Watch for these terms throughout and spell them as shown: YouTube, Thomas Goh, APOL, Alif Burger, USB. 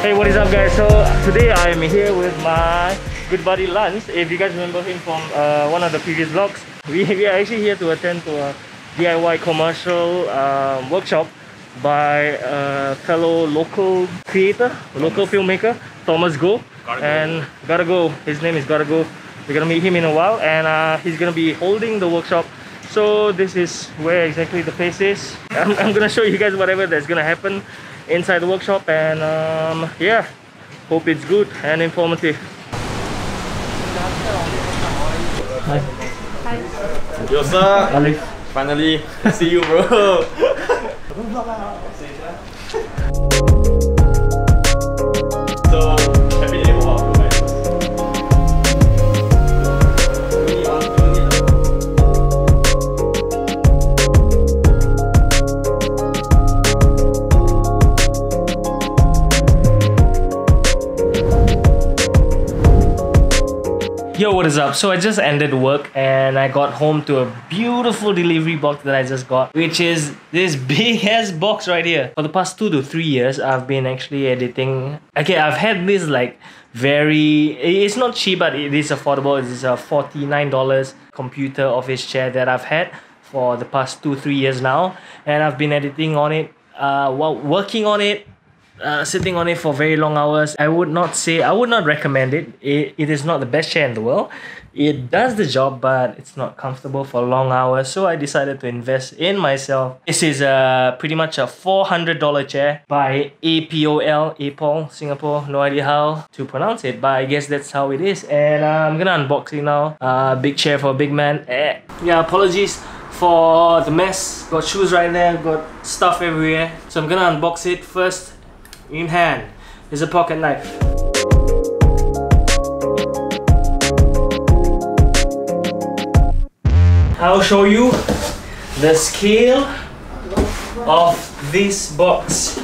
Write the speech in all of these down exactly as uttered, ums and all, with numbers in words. Hey, what is up guys? So today I am here with my good buddy Lance. If you guys remember him from uh, one of the previous vlogs, we, we are actually here to attend to a D I Y commercial uh, workshop by a fellow local creator, local filmmaker, Thomas Goh. And Gotta Go, his name is Gotta Go. We're gonna meet him in a while, and uh, he's gonna be holding the workshop. So this is where exactly the place is. I'm, I'm gonna show you guys whatever that's gonna happen inside the workshop, and um, yeah, hope it's good and informative. Hi. Hi. Yo sir. Alif. Finally, see you bro. So. Yo, what is up? So I just ended work and I got home to a beautiful delivery box that I just got, which is this big ass box right here. For the past two to three years, I've been actually editing. Okay, I've had this like very, it's not cheap, but it is affordable. It is a forty-nine dollar computer office chair that I've had for the past two, three years now. And I've been editing on it, uh, while working on it. Uh, sitting on it for very long hours. I would not say, I would not recommend it. it It is not the best chair in the world. It does the job, but it's not comfortable for long hours. So I decided to invest in myself. This is a pretty much a four hundred dollar chair by A P O L, A P O L, Singapore. No idea how to pronounce it, but I guess that's how it is. And uh, I'm gonna unbox it now. Uh, big chair for a big man. Eh. Yeah, apologies for the mess. Got shoes right there, got stuff everywhere. So I'm gonna unbox it first. In hand is a pocket knife. I'll show you the scale of this box.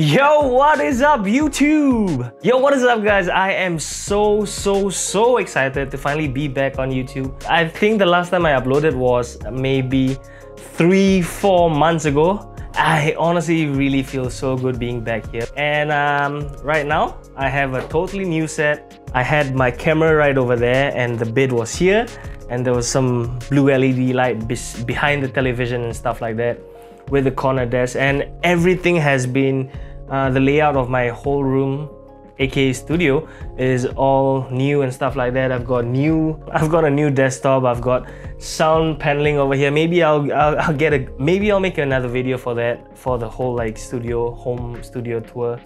Yo, what is up YouTube? Yo, what is up guys? I am so so so excited to finally be back on YouTube. I think the last time I uploaded was maybe three four months ago. I honestly really feel so good being back here, and um, right now I have a totally new set. I had my camera right over there and the bed was here, and there was some blue L E D light behind the television and stuff like that with the corner desk, and everything has been uh, the layout of my whole room, aka studio, is all new and stuff like that. I've got new I've got a new desktop, I've got sound paneling over here. Maybe I'll, I'll, I'll get a maybe I'll make another video for that, for the whole like studio home studio tour.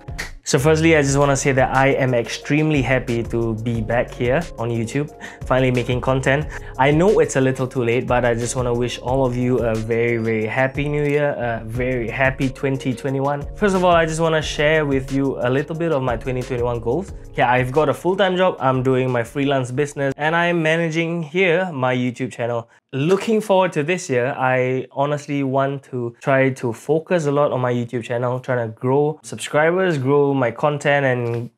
So firstly, I just want to say that I am extremely happy to be back here on YouTube, finally making content. I know it's a little too late, but I just want to wish all of you a very, very happy new year, a very happy twenty twenty-one. First of all, I just want to share with you a little bit of my twenty twenty-one goals. Yeah, I've got a full-time job, I'm doing my freelance business, and I'm managing here my YouTube channel. Looking forward to this year, I honestly want to try to focus a lot on my YouTube channel, trying to grow subscribers, grow my content, and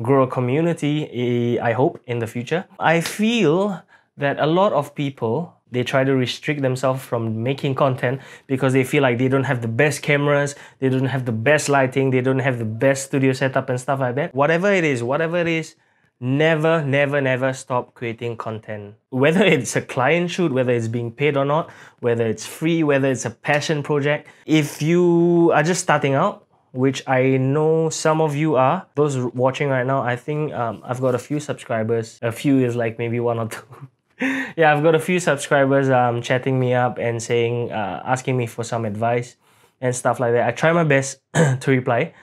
grow a community, I hope, in the future. I feel that a lot of people, they try to restrict themselves from making content because they feel like they don't have the best cameras, they don't have the best lighting, they don't have the best studio setup and stuff like that. Whatever it is, whatever it is, Never, never, never stop creating content. Whether it's a client shoot, whether it's being paid or not, whether it's free, whether it's a passion project. If you are just starting out, which I know some of you are, those watching right now, I think um, I've got a few subscribers. A few is like maybe one or two. Yeah, I've got a few subscribers um, chatting me up and saying, uh, asking me for some advice and stuff like that. I try my best to reply.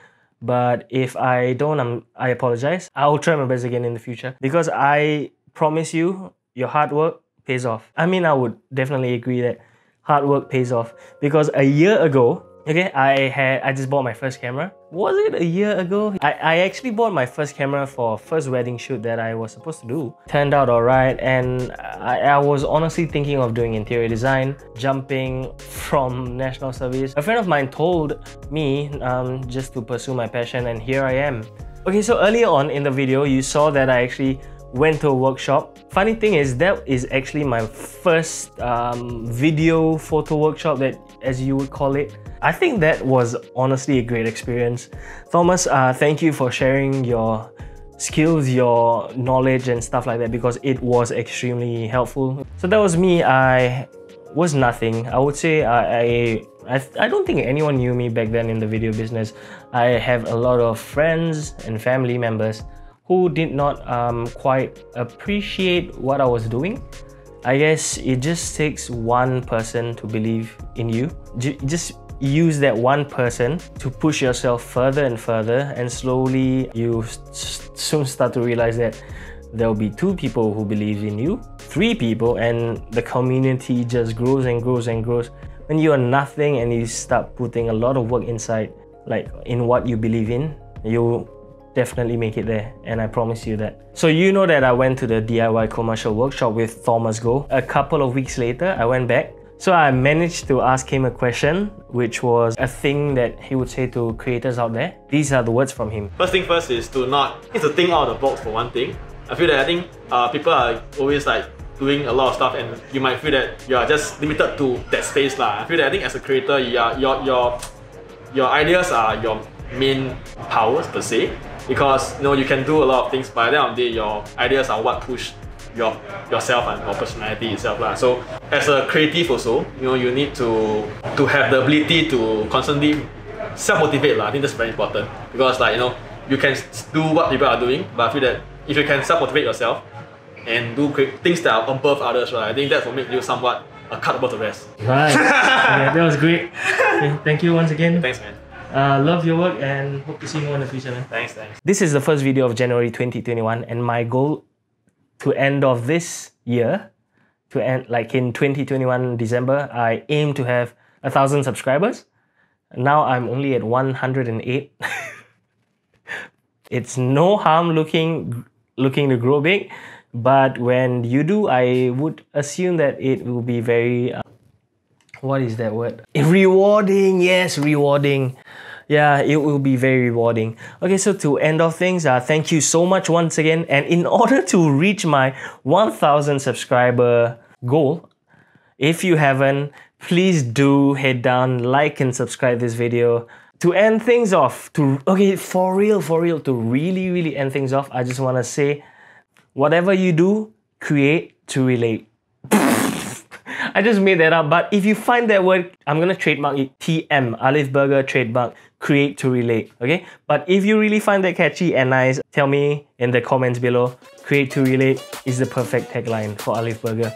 But if I don't, I'm, I apologize. I'll try my best again in the future, because I promise you, your hard work pays off. I mean, I would definitely agree that hard work pays off, because a year ago, okay, I had I just bought my first camera. Was it a year ago? I, I actually bought my first camera for first wedding shoot that I was supposed to do. Turned out all right, and I, I was honestly thinking of doing interior design, jumping from national service. A friend of mine told me um, just to pursue my passion, and here I am. Okay, so earlier on in the video, you saw that I actually went to a workshop. Funny thing is, that is actually my first um, video photo workshop, that as you would call it. I think that was honestly a great experience. Thomas, uh, thank you for sharing your skills, your knowledge and stuff like that, because it was extremely helpful. So that was me. I was nothing. I would say I, I, I don't think anyone knew me back then in the video business. I have a lot of friends and family members who did not um, quite appreciate what I was doing. I guess it just takes one person to believe in you. J- just use that one person to push yourself further and further, and slowly you st- soon start to realize that there'll be two people who believe in you, three people, and the community just grows and grows and grows. When you are nothing and you start putting a lot of work inside, like in what you believe in, you definitely make it there, and I promise you that. So you know that I went to the D I Y commercial workshop with Thomas Goh. A couple of weeks later, I went back. So I managed to ask him a question, which was a thing that he would say to creators out there. These are the words from him. First thing first is to not, it's to think out of the box for one thing. I feel that I think uh, people are always like doing a lot of stuff, and you might feel that you are just limited to that space lah. I feel that I think as a creator, you are, your, your, your ideas are your main powers per se, because you know, you can do a lot of things, but at the end of the day, your ideas are what push your yourself and your personality itself lah. So as a creative also, you know, you need to to have the ability to constantly self-motivate lah. I think that's very important, because like, you know, you can do what people are doing, but I feel that if you can self-motivate yourself and do things that are above others, right, I think that will make you somewhat a cut above the rest. Right. Yeah, that was great. Okay, thank you once again. Thanks, man. Uh, love your work and hope to see more in the future, man. Thanks, thanks. This is the first video of January twenty twenty-one, and my goal to end of this year, to end like in twenty twenty-one December, I aim to have a thousand subscribers. Now I'm only at one hundred and eight. It's no harm looking looking to grow big, but when you do, I would assume that it will be very uh, what is that word? Rewarding. Yes, rewarding. Yeah, it will be very rewarding. Okay, so to end off things, uh, thank you so much once again. And in order to reach my one thousand subscriber goal, if you haven't, please do head down, like and subscribe this video. To end things off, to okay, for real, for real, to really, really end things off, I just want to say, whatever you do, create to relate. I just made that up, but if you find that word, I'm going to trademark it. T M, Alif Burger, trademark, create to relate, okay? But if you really find that catchy and nice, tell me in the comments below. Create to relate is the perfect tagline for Alif Burger.